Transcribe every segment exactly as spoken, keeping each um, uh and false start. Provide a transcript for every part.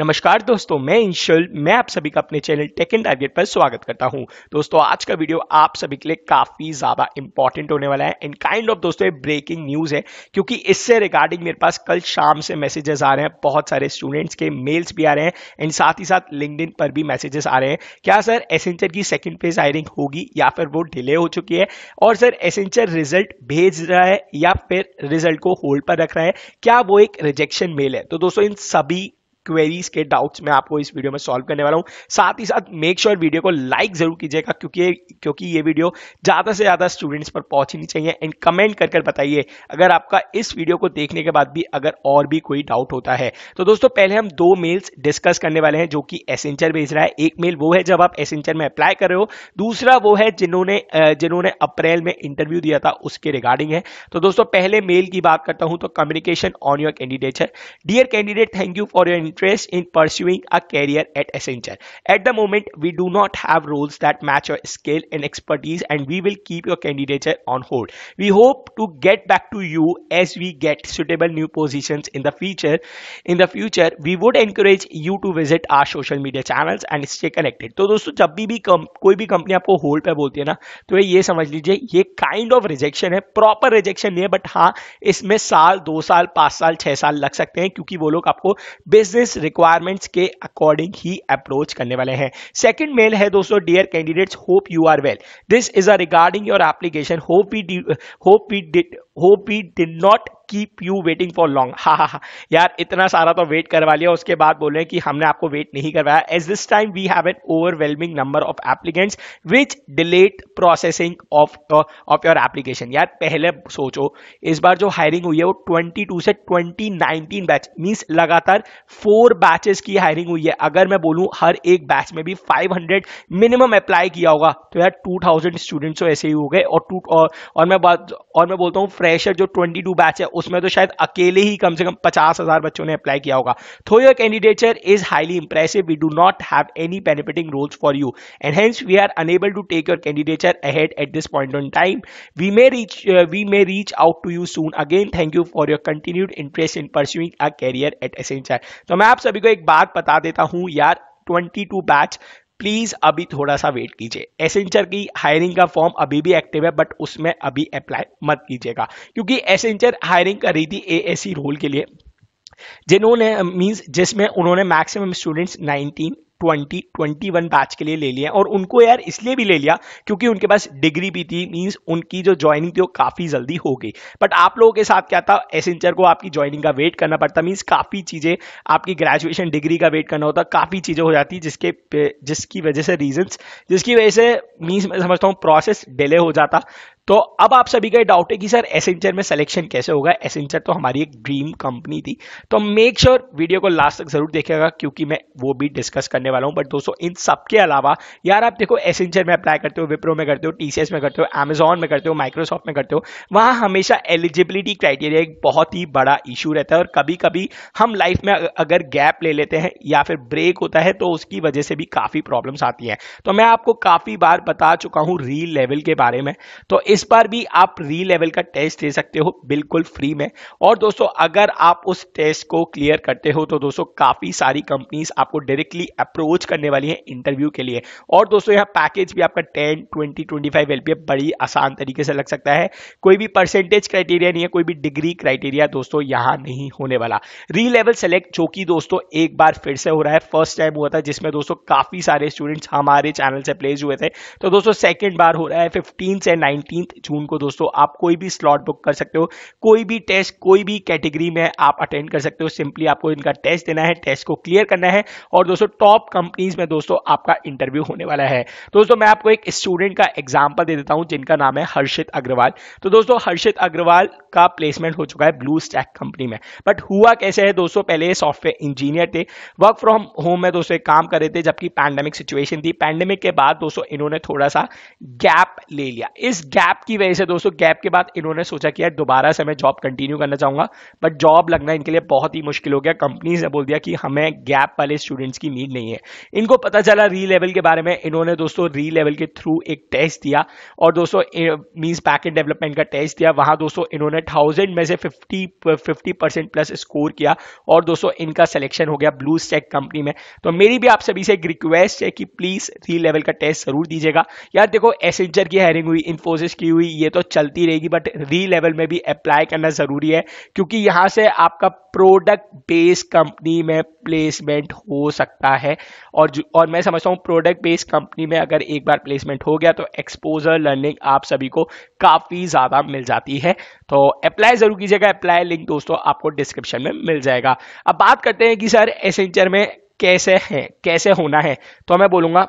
नमस्कार दोस्तों, मैं इंशल मैं आप सभी का अपने चैनल टेक एंड टारगेट पर स्वागत करता हूं। दोस्तों आज का वीडियो आप सभी के लिए काफी ज्यादा इंपॉर्टेंट होने वाला है एंड काइंड ऑफ दोस्तों ब्रेकिंग न्यूज है, क्योंकि इससे रिगार्डिंग मेरे पास कल शाम से मैसेजेस आ रहे हैं, बहुत सारे स्टूडेंट्स के मेल्स भी आ रहे हैं एंड साथ ही साथ लिंक्डइन पर भी मैसेजेस आ रहे हैं। क्या सर एसेंचर की सेकेंड फेज हायरिंग होगी या फिर वो डिले हो चुकी है, और सर एसेंचर रिजल्ट भेज रहा है या फिर रिजल्ट को होल्ड पर रख रहा है, क्या वो एक रिजेक्शन मेल है? तो दोस्तों इन सभी क्वेरीज के डाउट्स मैं आपको इस वीडियो में सॉल्व करने वाला हूं। साथ ही साथ मेक श्योर वीडियो को लाइक जरूर कीजिएगा, क्योंकि क्योंकि ये वीडियो ज़्यादा से ज़्यादा स्टूडेंट्स पर पहुंचनी चाहिए एंड कमेंट कर कर बताइए अगर आपका इस वीडियो को देखने के बाद भी अगर और भी कोई डाउट होता है। तो दोस्तों पहले हम दो मेल्स डिस्कस करने वाले हैं जो कि एसेंचर भेज रहा है। एक मेल वो है जब आप एसेंचर में अप्लाई कर रहे हो, दूसरा वो है जिन्होंने जिन्होंने अप्रैल में इंटरव्यू दिया था उसके रिगार्डिंग है। तो दोस्तों पहले मेल की बात करता हूँ तो कम्युनिकेशन ऑन योर कैंडिडेट है। Dear candidate, thank you for your interest in pursuing a career at Accenture. At the moment, we do not have roles that match your skill and expertise, and we will keep your candidature on hold. We hope to get back to you as we get suitable new positions in the future. In the future, we would encourage you to visit our social media channels and stay connected. तो दोस्तों जब भी भी कम, कोई भी company आपको hold पे बोलती है ना, तो ये समझ लीजिए ये काइंड ऑफ रिजेक्शन है, प्रॉपर रिजेक्शन नहीं है, बट हाँ इसमें साल, दो साल, पांच साल, छह साल लग सकते हैं, क्योंकि वो लोग आपको बिजनेस रिक्वायरमेंट्स के अकॉर्डिंग ही अप्रोच करने वाले हैं। सेकंड मेल है दोस्तों, dear candidates, hope you are well, this is a regarding your application, hope we hope we did hope we did not keep you waiting for long. हा हा हा यार, इतना सारा तो वेट करवा लिया, उसके बाद बोल रहे हैं कि हमने आपको वेट नहीं करवाया। As this time we have an overwhelming number of applicants which delayed processing of of your application. यार पहले सोचो, इस बार जो हायरिंग हुई है वो बाईस से उन्नीस बैच मीन्स लगातार फोर बैचेस की हायरिंग हुई है। अगर मैं बोलूँ हर एक बैच में भी पाँच सौ मिनिमम अप्लाई किया होगा तो यार दो हज़ार स्टूडेंट्स तो ऐसे ही हो गए, और टू और, और मैं बात और मैं बोलता हूँ फ्रेशर जो बाईस बैच है उसमें तो शायद अकेले ही कम से कम पचास हज़ार बच्चों ने अप्लाई किया होगा। Though your candidature is highly impressive, we do not have any benefiting roles for you and hence we are unable to take your candidature ahead at this point on time. We may reach we may reach out to you soon again, thank you for your continued interest in pursuing a career at Accenture. तो मैं आप सभी को एक बात बता देता हूं यार, बाईस बैच प्लीज अभी थोड़ा सा वेट कीजिए। एसेंचर की हायरिंग का फॉर्म अभी भी एक्टिव है, बट उसमें अभी अप्लाई मत कीजिएगा, क्योंकि एसेंचर हायरिंग कर रही थी एएससी रोल के लिए जिन्होंने मींस जिसमें उन्होंने मैक्सिमम स्टूडेंट्स उन्नीस बीस इक्कीस बैच के लिए ले लिया, और उनको यार इसलिए भी ले लिया क्योंकि उनके पास डिग्री भी थी, मींस उनकी जो ज्वाइनिंग थी वो काफ़ी जल्दी हो गई। बट आप लोगों के साथ क्या था, एसेंचर को आपकी ज्वाइनिंग का वेट करना पड़ता, मींस काफ़ी चीज़ें, आपकी ग्रेजुएशन डिग्री का वेट करना होता, काफ़ी चीज़ें हो जाती जिसके जिसकी वजह से रीजंस जिसकी वजह से मींस मैं समझता हूँ प्रोसेस डिले हो जाता। तो अब आप सभी का डाउट है कि सर एसेंचर में सिलेक्शन कैसे होगा, एसेंचर तो हमारी एक ड्रीम कंपनी थी। तो मेक श्योर sure वीडियो को लास्ट तक जरूर देखिएगा, क्योंकि मैं वो भी डिस्कस करने वाला हूं। बट दोस्तों इन सब के अलावा यार आप देखो, एसेंचर में अप्लाई करते हो, विप्रो में करते हो, टीसीएस में करते हो, अमेजॉन में करते हो, माइक्रोसॉफ्ट में करते हो, वहां हमेशा एलिजिबिलिटी क्राइटेरिया एक बहुत ही बड़ा इशू रहता है, और कभी कभी हम लाइफ में अगर गैप ले लेते हैं या फिर ब्रेक होता है तो उसकी वजह से भी काफ़ी प्रॉब्लम्स आती हैं। तो मैं आपको काफ़ी बार बता चुका हूँ रिलेवल के बारे में, तो इस बार भी आप रिलेवल का टेस्ट दे सकते हो बिल्कुल फ्री में, और दोस्तों अगर आप उस टेस्ट को क्लियर करते हो तो दोस्तों काफ़ी सारी कंपनीज आपको डायरेक्टली अप्रोच करने वाली हैं इंटरव्यू के लिए। और दोस्तों यहाँ पैकेज भी आपका दस, बीस, पच्चीस एलपीए बड़ी आसान तरीके से लग सकता है, कोई भी परसेंटेज क्राइटेरिया नहीं है, कोई भी डिग्री क्राइटेरिया दोस्तों यहाँ नहीं होने वाला। रिलेवल सेलेक्ट जो कि दोस्तों एक बार फिर से हो रहा है, फर्स्ट टाइम हुआ था जिसमें दोस्तों काफ़ी सारे स्टूडेंट्स हमारे चैनल से प्लेस हुए थे, तो दोस्तों सेकेंड बार हो रहा है पंद्रह से उन्नीस जून को। दोस्तों आप कोई भी स्लॉट बुक कर सकते हो, कोई भी टेस्ट कोई भी कैटेगरी में आप अटेंड कर सकते हो, सिंपली आपको इनका टेस्ट देना है, टेस्ट को क्लियर करना है, और दोस्तों टॉप कंपनीज में दोस्तों आपका इंटरव्यू होने वाला है। दोस्तों मैं आपको एक स्टूडेंट का एग्जांपल दे देता हूं जिनका नाम है हर्षित अग्रवाल। तो दोस्तों हर्षित अग्रवाल का प्लेसमेंट हो चुका है ब्लूस्टैक कंपनी में, बट हुआ कैसे है दोस्तों, पहले सॉफ्टवेयर इंजीनियर थे, वर्क फ्रॉम होम में दोस्तों काम कर रहे थे जबकि पैंडेमिक सिचुएशन थी। पैंडेमिक के बाद दोस्तों इन्होंने थोड़ा सा गैप ले लिया, इस गैप गैप की वजह से दोस्तों, गैप के बाद इन्होंने सोचा कि यार दोबारा से मैं जॉब कंटिन्यू करना चाहूँगा, बट जॉब लगना इनके लिए बहुत ही मुश्किल हो गया। कंपनीज ने बोल दिया कि हमें गैप वाले स्टूडेंट्स की नीड नहीं है। इनको पता चला रीलेवल के बारे में, इन्होंने दोस्तों रीलेवल के थ्रू एक टेस्ट दिया और दोस्तों मींस पैकेट डेवलपमेंट का टेस्ट दिया। वहाँ दोस्तों इन्होंने थाउजेंड में से fifty fifty percent plus score किया और दोस्तों इनका सिलेक्शन हो गया ब्लूस्टैक कंपनी में। तो मेरी भी आप सभी से एक रिक्वेस्ट है कि प्लीज़ रीलेवल का टेस्ट जरूर दीजिएगा। यार देखो एसेंचर की हायरिंग हुई, इन्फोसिस की हुई, ये तो चलती रहेगी, बट रीलेवल में भी अप्लाई करना ज़रूरी है क्योंकि यहाँ से आपका प्रोडक्ट बेस्ड कंपनी में प्लेसमेंट हो सकता है। और जो, और मैं समझता हूँ प्रोडक्ट बेस्ड कंपनी में अगर एक बार प्लेसमेंट हो गया तो एक्सपोजर लर्निंग आप सभी को काफ़ी ज़्यादा मिल जाती है। तो अप्लाई ज़रूर कीजिएगा, अप्लाई लिंक दोस्तों आपको डिस्क्रिप्शन में मिल जाएगा। अब बात करते हैं कि सर एसेंचर में कैसे है, कैसे होना है, तो मैं बोलूँगा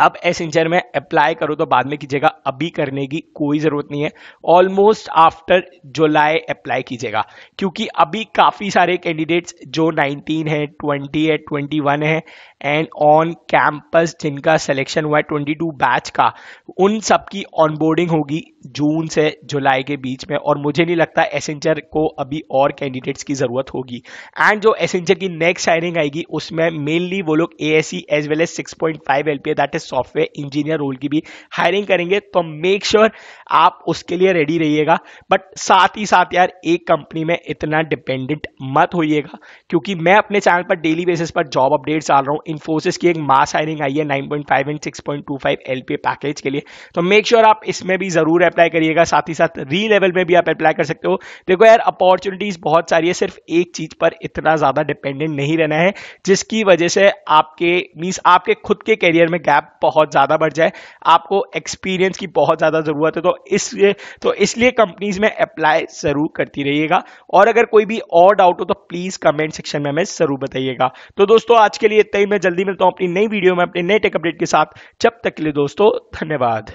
आप एसेंचर में अप्लाई करो तो बाद में कीजिएगा, अभी करने की कोई ज़रूरत नहीं है। ऑलमोस्ट आफ्टर जुलाई अप्लाई कीजिएगा क्योंकि अभी काफ़ी सारे कैंडिडेट्स जो नाइनटीन है, ट्वेंटी है, ट्वेंटी वन है एंड ऑन कैंपस जिनका सिलेक्शन हुआ है ट्वेंटी टू बैच का, उन सब की ऑनबोर्डिंग होगी जून से जुलाई के बीच में। और मुझे नहीं लगता एसेंचर को अभी और कैंडिडेट्स की ज़रूरत होगी। एंड जो एसेंचर की नेक्स्ट हायरिंग आएगी उसमें मेनली वो लोग A S C as well as six point five L P A that software engineer role की भी हायरिंग करेंगे, तो मेक श्योर sure आप उसके लिए रेडी रहिएगा। बट साथ ही साथ यार एक कंपनी में इतना डिपेंडेंट मत होइएगा क्योंकि मैं अपने चैनल पर डेली बेसिस पर जॉब अपडेट्स डाल रहा हूँ। इन्फोसिस की एक मास हायरिंग आई है nine point five and six point two five LPA package के लिए, तो मेक श्योर sure आप इसमें भी जरूर अप्लाई करिएगा। साथ ही साथ री लेवल में भी आप अप्लाई कर सकते हो। देखो यार अपॉर्चुनिटीज बहुत सारी है, सिर्फ एक चीज पर इतना ज्यादा डिपेंडेंट नहीं रहना है जिसकी वजह से आपके मीन्स आपके खुद के करियर में गैप बहुत ज़्यादा बढ़ जाए। आपको एक्सपीरियंस की बहुत ज़्यादा ज़रूरत है, तो इसलिए तो इसलिए कंपनीज में अप्लाई ज़रूर करती रहिएगा। और अगर कोई भी और डाउट हो तो प्लीज़ कमेंट सेक्शन में हमें ज़रूर बताइएगा। तो दोस्तों आज के लिए इतना ही, मैं जल्दी मिलता हूँ अपनी नई वीडियो में अपने नए टेक अपडेट के साथ। जब तक के लिए दोस्तों धन्यवाद।